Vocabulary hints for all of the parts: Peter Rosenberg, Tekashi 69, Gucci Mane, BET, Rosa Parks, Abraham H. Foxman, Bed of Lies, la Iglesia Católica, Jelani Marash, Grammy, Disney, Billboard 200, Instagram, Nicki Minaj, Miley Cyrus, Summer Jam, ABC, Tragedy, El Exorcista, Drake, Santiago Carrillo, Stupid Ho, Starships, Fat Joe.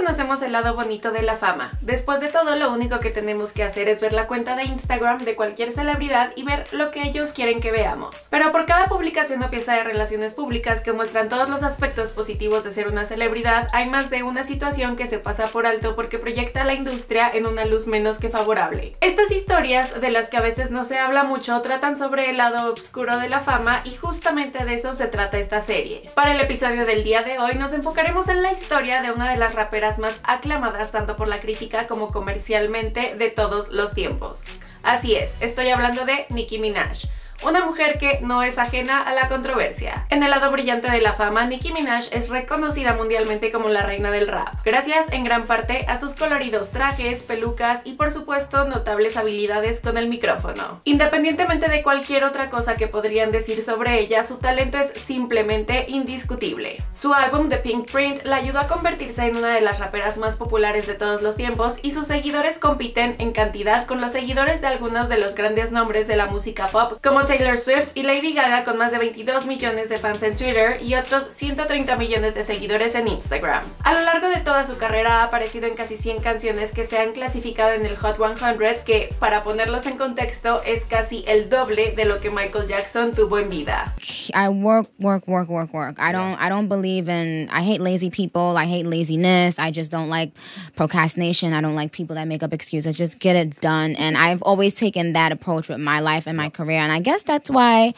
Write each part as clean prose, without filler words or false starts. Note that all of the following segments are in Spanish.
conocemos el lado bonito de la fama. Después de todo, lo único que tenemos que hacer es ver la cuenta de Instagram de cualquier celebridad y ver lo que ellos quieren que veamos. Pero por cada publicación o pieza de relaciones públicas que muestran todos los aspectos positivos de ser una celebridad, hay más de una situación que se pasa por alto porque proyecta a la industria en una luz menos que favorable. Estas historias, de las que a veces no se habla mucho, tratan sobre el lado oscuro de la fama y justamente de eso se trata esta serie. Para el episodio del día de hoy nos enfocaremos en la historia de una de las raperas más aclamadas tanto por la crítica como comercialmente de todos los tiempos. Así es, estoy hablando de Nicki Minaj. Una mujer que no es ajena a la controversia. En el lado brillante de la fama, Nicki Minaj es reconocida mundialmente como la reina del rap, gracias en gran parte a sus coloridos trajes, pelucas y por supuesto notables habilidades con el micrófono. Independientemente de cualquier otra cosa que podrían decir sobre ella, su talento es simplemente indiscutible. Su álbum The Pink Print la ayudó a convertirse en una de las raperas más populares de todos los tiempos y sus seguidores compiten en cantidad con los seguidores de algunos de los grandes nombres de la música pop como Taylor Swift y Lady Gaga, con más de 22 millones de fans en Twitter y otros 130 millones de seguidores en Instagram. A lo largo de toda su carrera ha aparecido en casi 100 canciones que se han clasificado en el Hot 100, que, para ponerlos en contexto, es casi el doble de lo que Michael Jackson tuvo en vida. I work. I don't believe in, I hate lazy people, I hate laziness, I just don't like procrastination, I don't like people that make up excuses, just get it done. And I've always taken that approach with my life and my career, and I guess that's why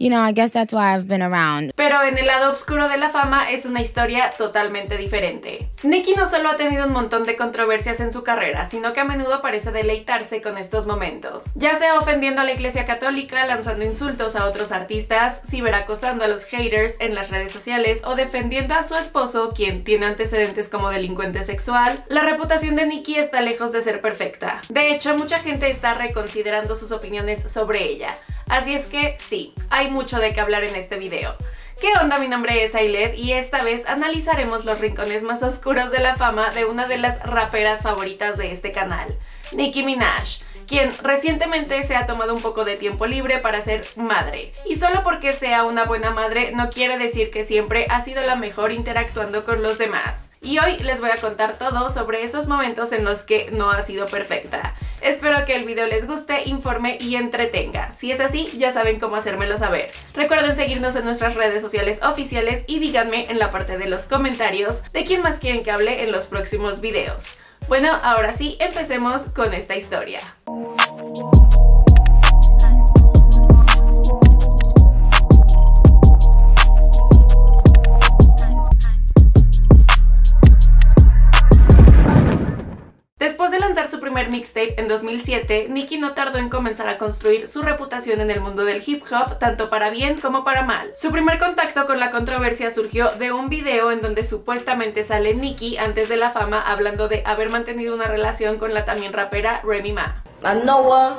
I've been around. Pero en el lado oscuro de la fama es una historia totalmente diferente. Nicki no solo ha tenido un montón de controversias en su carrera, sino que a menudo parece deleitarse con estos momentos. Ya sea ofendiendo a la iglesia católica, lanzando insultos a otros artistas, ciberacosando a los haters en las redes sociales o defendiendo a su esposo, quien tiene antecedentes como delincuente sexual, la reputación de Nicki está lejos de ser perfecta. De hecho, mucha gente está reconsiderando sus opiniones sobre ella. Así es que sí, hay mucho de qué hablar en este video. ¿Qué onda? Mi nombre es Ailed y esta vez analizaremos los rincones más oscuros de la fama de una de las raperas favoritas de este canal, Nicki Minaj, quien recientemente se ha tomado un poco de tiempo libre para ser madre. Y solo porque sea una buena madre no quiere decir que siempre ha sido la mejor interactuando con los demás. Y hoy les voy a contar todo sobre esos momentos en los que no ha sido perfecta. Espero que el video les guste, informe y entretenga. Si es así, ya saben cómo hacérmelo saber. Recuerden seguirnos en nuestras redes sociales oficiales y díganme en la parte de los comentarios de quién más quieren que hable en los próximos videos. Bueno, ahora sí, empecemos con esta historia. Después de lanzar su primer mixtape en 2007, Nicki no tardó en comenzar a construir su reputación en el mundo del hip hop, tanto para bien como para mal. Su primer contacto con la controversia surgió de un video en donde supuestamente sale Nicki antes de la fama hablando de haber mantenido una relación con la también rapera Remy Ma. I know her,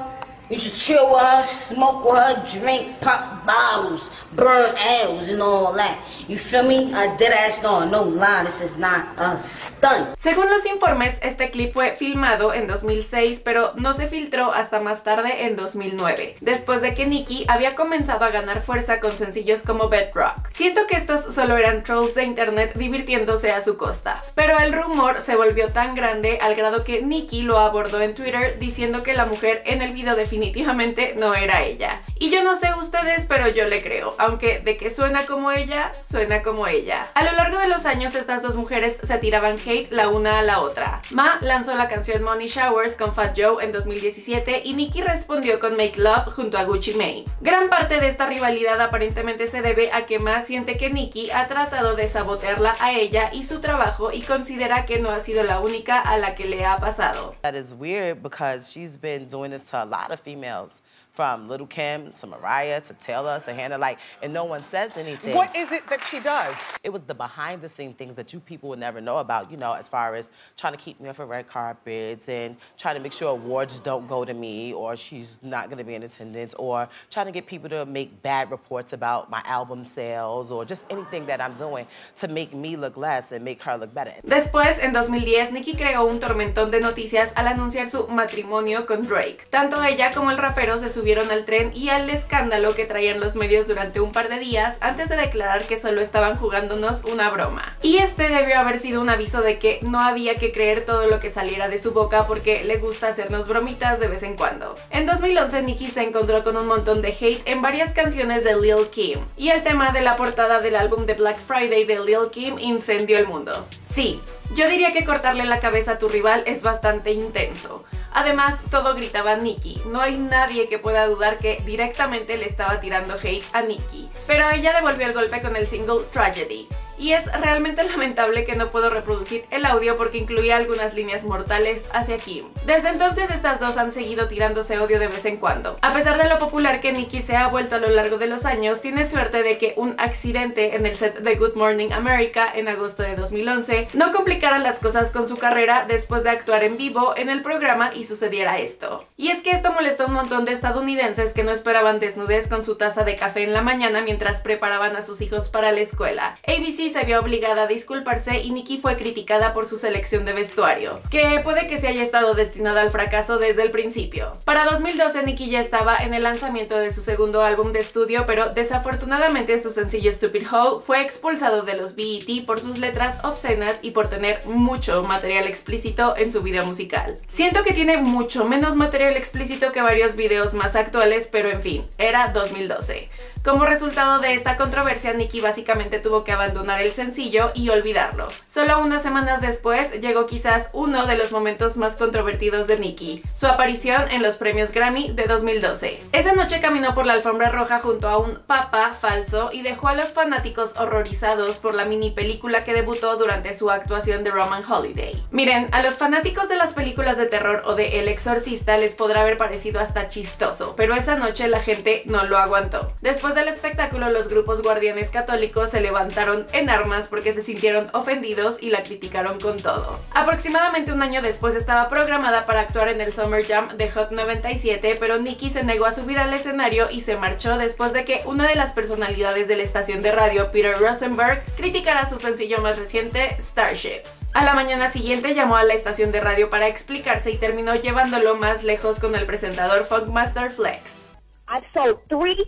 you should chill with her, smoke with her, drink, pop bottles, burn L's and all that. You feel me? I did ask, no lie, this is not a stunt. Según los informes, este clip fue filmado en 2006, pero no se filtró hasta más tarde en 2009, después de que Nicki había comenzado a ganar fuerza con sencillos como Bedrock. Siento que estos solo eran trolls de internet divirtiéndose a su costa, pero el rumor se volvió tan grande al grado que Nicki lo abordó en Twitter diciendo que la mujer en el video definitivamente no era ella. Y yo no sé ustedes, pero yo le creo, aunque de que suena como ella, suena como ella. A lo largo de los años, estas dos mujeres se tiraban hate la una a la otra. Ma lanzó la canción Money Showers con Fat Joe en 2017 y Nicki respondió con Make Love junto a Gucci Mane. Gran parte de esta rivalidad aparentemente se debe a que Ma siente que Nicki ha tratado de sabotearla a ella y su trabajo y considera que no ha sido la única a la que le ha pasado. That is weird because she's been doing this to a lot of females. From Lil Kim to Mariah to Taylor to Hannah, and no one says anything. What is it that she does? It was the behind-the-scenes things that you people would never know about, as far as trying to keep me off of red carpets and trying to make sure awards don't go to me or she's not going to be in attendance or trying to get people to make bad reports about my album sales or just anything that I'm doing to make me look less and make her look better. Después, en 2010, Nicki creó un tormentón de noticias al anunciar su matrimonio con Drake. Tanto ella como el rapero se subieron subieron al tren y al escándalo que traían los medios durante un par de días antes de declarar que solo estaban jugándonos una broma. Y este debió haber sido un aviso de que no había que creer todo lo que saliera de su boca porque le gusta hacernos bromitas de vez en cuando. En 2011 Nicki se encontró con un montón de hate en varias canciones de Lil Kim y el tema de la portada del álbum de Black Friday de Lil Kim incendió el mundo. Sí, yo diría que cortarle la cabeza a tu rival es bastante intenso. Además, todo gritaba Nicki. No hay nadie que pueda dudar que directamente le estaba tirando hate a Nicki. Pero ella devolvió el golpe con el single Tragedy. Y es realmente lamentable que no puedo reproducir el audio porque incluía algunas líneas mortales hacia Kim. Desde entonces estas dos han seguido tirándose odio de vez en cuando. A pesar de lo popular que Nicki se ha vuelto a lo largo de los años, tiene suerte de que un accidente en el set de Good Morning America en agosto de 2011 no complicara las cosas con su carrera después de actuar en vivo en el programa y sucediera esto. Y es que esto molestó a un montón de estadounidenses que no esperaban desnudez con su taza de café en la mañana mientras preparaban a sus hijos para la escuela. ABC se vio obligada a disculparse y Nicki fue criticada por su selección de vestuario, que puede que se haya estado destinada al fracaso desde el principio. Para 2012 Nicki ya estaba en el lanzamiento de su segundo álbum de estudio, pero desafortunadamente su sencillo Stupid Ho fue expulsado de los BET por sus letras obscenas y por tener mucho material explícito en su video musical. Siento que tiene mucho menos material explícito que varios videos más actuales, pero en fin, era 2012. Como resultado de esta controversia, Nicki básicamente tuvo que abandonar el sencillo y olvidarlo. Solo unas semanas después llegó quizás uno de los momentos más controvertidos de Nicki, su aparición en los premios Grammy de 2012. Esa noche caminó por la alfombra roja junto a un papa falso y dejó a los fanáticos horrorizados por la mini película que debutó durante su actuación de Roman Holiday. Miren, a los fanáticos de las películas de terror o de El Exorcista les podrá haber parecido hasta chistoso, pero esa noche la gente no lo aguantó. Después del espectáculo, los grupos guardianes católicos se levantaron en armas porque se sintieron ofendidos y la criticaron con todo. Aproximadamente un año después estaba programada para actuar en el Summer Jam de Hot 97, pero Nicki se negó a subir al escenario y se marchó después de que una de las personalidades de la estación de radio, Peter Rosenberg, criticara su sencillo más reciente, Starships. A la mañana siguiente llamó a la estación de radio para explicarse y terminó llevándolo más lejos con el presentador Funkmaster Flex. I've sold 3.5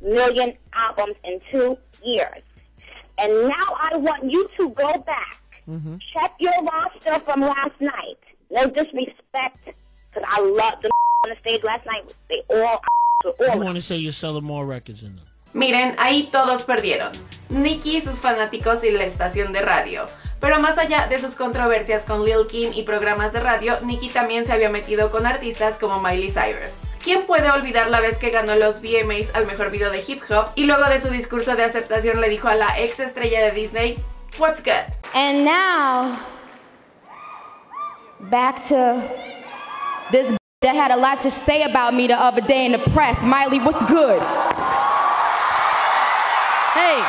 million albums in 2 years. And now I want you to go back, check your roster from last night. No disrespect, because I loved them on the stage last night. They all, I want to say you're selling more records than them. Miren, ahí todos perdieron. Nicki, sus fanáticos y la estación de radio. Pero más allá de sus controversias con Lil Kim y programas de radio, Nicki también se había metido con artistas como Miley Cyrus. ¿Quién puede olvidar la vez que ganó los VMAs al mejor video de hip hop y luego de su discurso de aceptación le dijo a la ex estrella de Disney, "What's good?" And now, back to this that had a lot to say about me the other day in the press. Miley, what's good? Hey.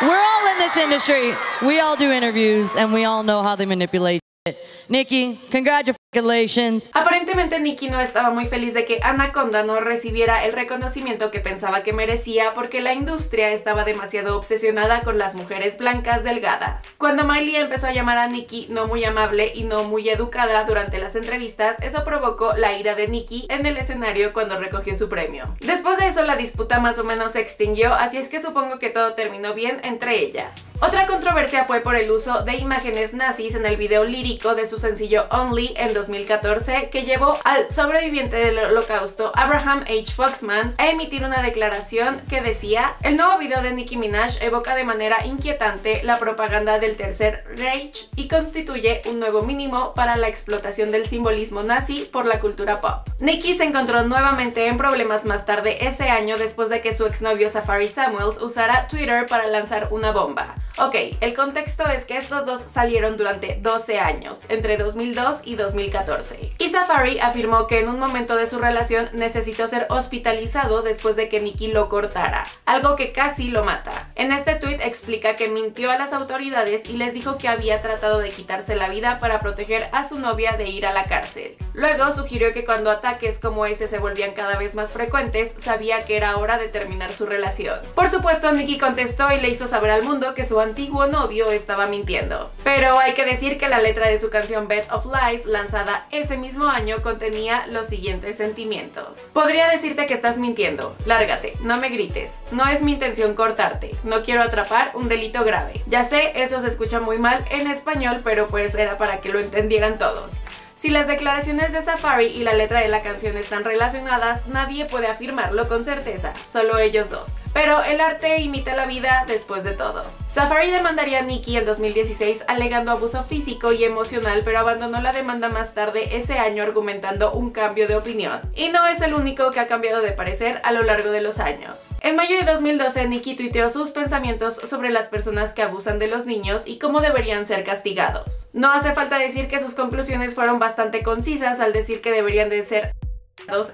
We're all in this industry. We all do interviews and we all know how they manipulate shit. Nicki, congratulations. Aparentemente Nicki no estaba muy feliz de que Anaconda no recibiera el reconocimiento que pensaba que merecía porque la industria estaba demasiado obsesionada con las mujeres blancas delgadas. Cuando Miley empezó a llamar a Nicki no muy amable y no muy educada durante las entrevistas, eso provocó la ira de Nicki en el escenario cuando recogió su premio. Después de eso la disputa más o menos se extinguió, así es que supongo que todo terminó bien entre ellas. Otra controversia fue por el uso de imágenes nazis en el video lírico de su sencillo Only en 2014, que llevó al sobreviviente del holocausto Abraham H. Foxman a emitir una declaración que decía: el nuevo video de Nicki Minaj evoca de manera inquietante la propaganda del Tercer Reich y constituye un nuevo mínimo para la explotación del simbolismo nazi por la cultura pop. Nicki se encontró nuevamente en problemas más tarde ese año después de que su exnovio Safaree Samuels usara Twitter para lanzar una bomba. Ok, el contexto es que estos dos salieron durante 12 años, entre 2002 y 2014. Y Safaree afirmó que en un momento de su relación necesitó ser hospitalizado después de que Nicki lo cortara, algo que casi lo mata. En este tweet explica que mintió a las autoridades y les dijo que había tratado de quitarse la vida para proteger a su novia de ir a la cárcel. Luego sugirió que cuando ataques como ese se volvían cada vez más frecuentes, sabía que era hora de terminar su relación. Por supuesto, Nicki contestó y le hizo saber al mundo que su antiguo novio estaba mintiendo. Pero hay que decir que la letra de su canción Bed of Lies, lanzada embarazada ese mismo año contenía los siguientes sentimientos. Podría decirte que estás mintiendo. Lárgate, no me grites. No es mi intención cortarte. No quiero atrapar un delito grave. Ya sé, eso se escucha muy mal en español, pero pues era para que lo entendieran todos. Si las declaraciones de Safaree y la letra de la canción están relacionadas, nadie puede afirmarlo con certeza, solo ellos dos. Pero el arte imita la vida después de todo. Safaree demandaría a Nicki en 2016 alegando abuso físico y emocional, pero abandonó la demanda más tarde ese año argumentando un cambio de opinión. Y no es el único que ha cambiado de parecer a lo largo de los años. En mayo de 2012, Nicki tuiteó sus pensamientos sobre las personas que abusan de los niños y cómo deberían ser castigados. No hace falta decir que sus conclusiones fueron bastante concisas al decir que deberían de ser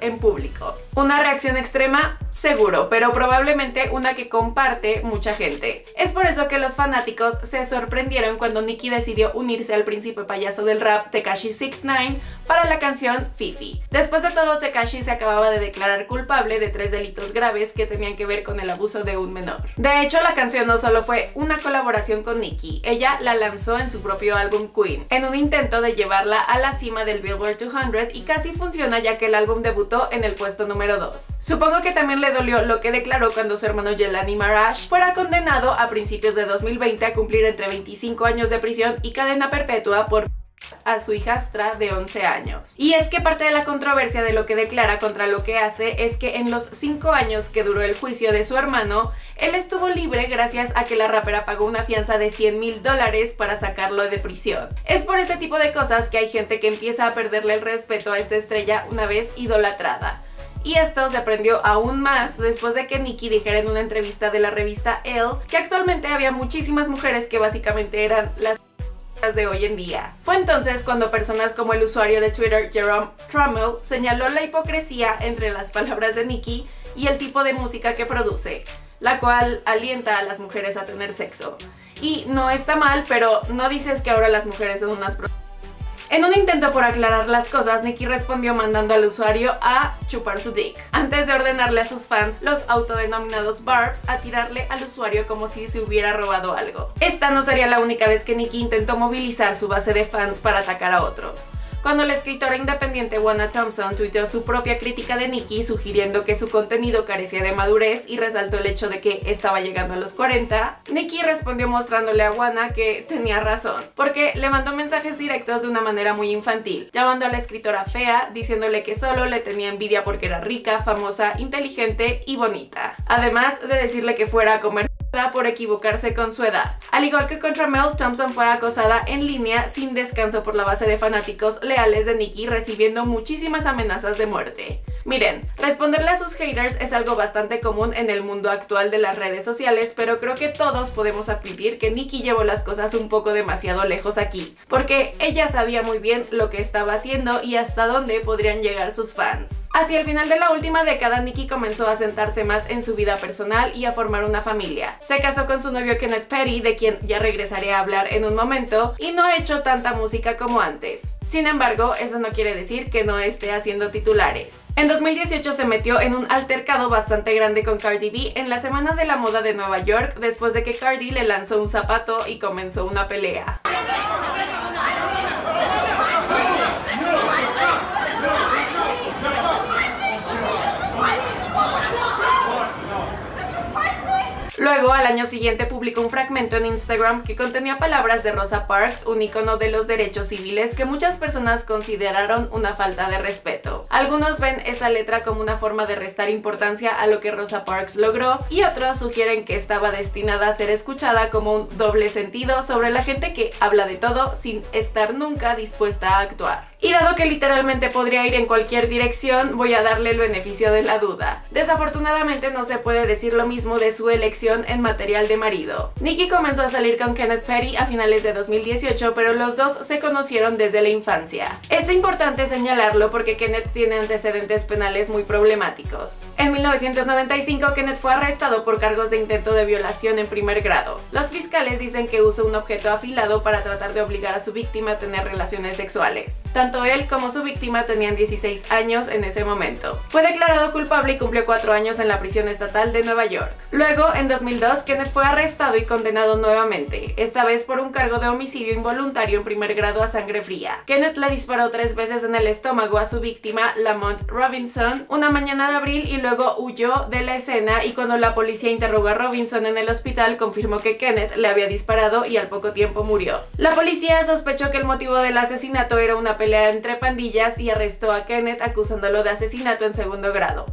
en público. Una reacción extrema, seguro, pero probablemente una que comparte mucha gente. Es por eso que los fanáticos se sorprendieron cuando Nicki decidió unirse al príncipe payaso del rap Tekashi 69 para la canción Fifi. Después de todo, Tekashi se acababa de declarar culpable de 3 delitos graves que tenían que ver con el abuso de un menor. De hecho, la canción no solo fue una colaboración con Nicki, ella la lanzó en su propio álbum Queen, en un intento de llevarla a la cima del Billboard 200 y casi funciona ya que el álbum debutó en el puesto número 2. Supongo que también le dolió lo que declaró cuando su hermano Jelani Marash fuera condenado a principios de 2020 a cumplir entre 25 años de prisión y cadena perpetua por a su hijastra de 11 años. Y es que parte de la controversia de lo que declara contra lo que hace es que en los 5 años que duró el juicio de su hermano, él estuvo libre gracias a que la rapera pagó una fianza de $100,000 para sacarlo de prisión. Es por este tipo de cosas que hay gente que empieza a perderle el respeto a esta estrella una vez idolatrada. Y esto se prendió aún más después de que Nicki dijera en una entrevista de la revista Elle que actualmente había muchísimas mujeres que básicamente eran las de hoy en día. Fue entonces cuando personas como el usuario de Twitter Jerome Trammell señaló la hipocresía entre las palabras de Nicki y el tipo de música que produce, la cual alienta a las mujeres a tener sexo. Y no está mal, pero no dices que ahora las mujeres son unas prostitutas. En un intento por aclarar las cosas, Nicki respondió mandando al usuario a chupar su dick, antes de ordenarle a sus fans, los autodenominados barbs, a tirarle al usuario como si se hubiera robado algo. Esta no sería la única vez que Nicki intentó movilizar su base de fans para atacar a otros. Cuando la escritora independiente Wanna Thompson tuiteó su propia crítica de Nicki sugiriendo que su contenido carecía de madurez y resaltó el hecho de que estaba llegando a los 40, Nicki respondió mostrándole a Wanna que tenía razón, porque le mandó mensajes directos de una manera muy infantil, llamando a la escritora fea, diciéndole que solo le tenía envidia porque era rica, famosa, inteligente y bonita, además de decirle que fuera a comer por equivocarse con su edad. Al igual que con Trammell, Thompson fue acosada en línea sin descanso por la base de fanáticos leales de Nicki, recibiendo muchísimas amenazas de muerte. Miren, responderle a sus haters es algo bastante común en el mundo actual de las redes sociales, pero creo que todos podemos admitir que Nicki llevó las cosas un poco demasiado lejos aquí, porque ella sabía muy bien lo que estaba haciendo y hasta dónde podrían llegar sus fans. Hacia el final de la última década, Nicki comenzó a sentarse más en su vida personal y a formar una familia. Se casó con su novio Kenneth Petty, de quien ya regresaré a hablar en un momento, y no ha hecho tanta música como antes. Sin embargo, eso no quiere decir que no esté haciendo titulares. En 2018 se metió en un altercado bastante grande con Cardi B en la Semana de la Moda de Nueva York, después de que Cardi le lanzó un zapato y comenzó una pelea. Luego, al año siguiente, publicó un fragmento en Instagram que contenía palabras de Rosa Parks, un ícono de los derechos civiles que muchas personas consideraron una falta de respeto. Algunos ven esa letra como una forma de restar importancia a lo que Rosa Parks logró y otros sugieren que estaba destinada a ser escuchada como un doble sentido sobre la gente que habla de todo sin estar nunca dispuesta a actuar. Y dado que literalmente podría ir en cualquier dirección, voy a darle el beneficio de la duda. Desafortunadamente no se puede decir lo mismo de su elección en material de marido. Nicki comenzó a salir con Kenneth Petty a finales de 2018, pero los dos se conocieron desde la infancia. Es importante señalarlo porque Kenneth tiene antecedentes penales muy problemáticos. En 1995, Kenneth fue arrestado por cargos de intento de violación en primer grado. Los fiscales dicen que usó un objeto afilado para tratar de obligar a su víctima a tener relaciones sexuales. Tanto tanto él como su víctima tenían 16 años en ese momento. Fue declarado culpable y cumplió 4 años en la prisión estatal de Nueva York. Luego, en 2002, Kenneth fue arrestado y condenado nuevamente, esta vez por un cargo de homicidio involuntario en primer grado a sangre fría. Kenneth le disparó 3 veces en el estómago a su víctima, Lamont Robinson, una mañana de abril y luego huyó de la escena, y cuando la policía interrogó a Robinson en el hospital, confirmó que Kenneth le había disparado y al poco tiempo murió. La policía sospechó que el motivo del asesinato era una pelea entre pandillas y arrestó a Kenneth acusándolo de asesinato en segundo grado.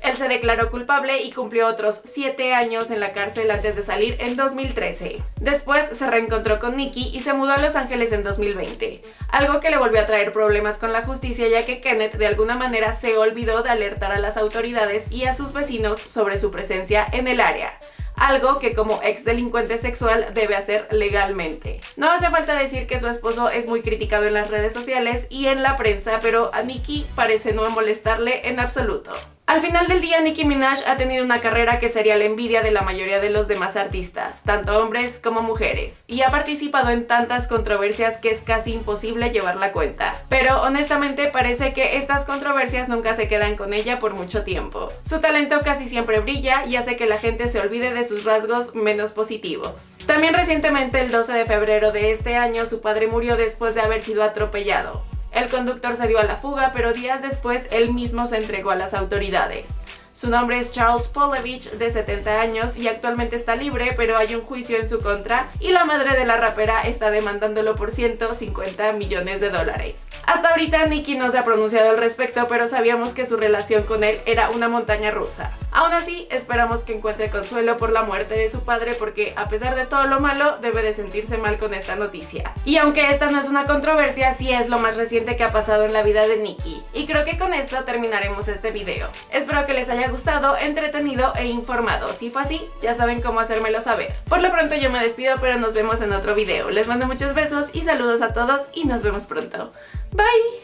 Él se declaró culpable y cumplió otros 7 años en la cárcel antes de salir en 2013. Después se reencontró con Nicki y se mudó a Los Ángeles en 2020, algo que le volvió a traer problemas con la justicia, ya que Kenneth de alguna manera se olvidó de alertar a las autoridades y a sus vecinos sobre su presencia en el área, algo que como ex delincuente sexual debe hacer legalmente. No hace falta decir que su esposo es muy criticado en las redes sociales y en la prensa, pero a Nicki parece no molestarle en absoluto. Al final del día, Nicki Minaj ha tenido una carrera que sería la envidia de la mayoría de los demás artistas, tanto hombres como mujeres, y ha participado en tantas controversias que es casi imposible llevar la cuenta. Pero honestamente parece que estas controversias nunca se quedan con ella por mucho tiempo. Su talento casi siempre brilla y hace que la gente se olvide de sus rasgos menos positivos. También recientemente, el 12 de febrero de este año, su padre murió después de haber sido atropellado. El conductor se dio a la fuga, pero días después él mismo se entregó a las autoridades. Su nombre es Charles Polevich, de 70 años, y actualmente está libre, pero hay un juicio en su contra y la madre de la rapera está demandándolo por $150 millones. Hasta ahorita Nicki no se ha pronunciado al respecto, pero sabíamos que su relación con él era una montaña rusa. Aún así, esperamos que encuentre consuelo por la muerte de su padre, porque a pesar de todo lo malo, debe de sentirse mal con esta noticia. Y aunque esta no es una controversia, sí es lo más reciente que ha pasado en la vida de Nicki. Y creo que con esto terminaremos este video. Espero que les haya gustado, entretenido e informado. Si fue así, ya saben cómo hacérmelo saber. Por lo pronto yo me despido, pero nos vemos en otro video. Les mando muchos besos y saludos a todos y nos vemos pronto. Bye.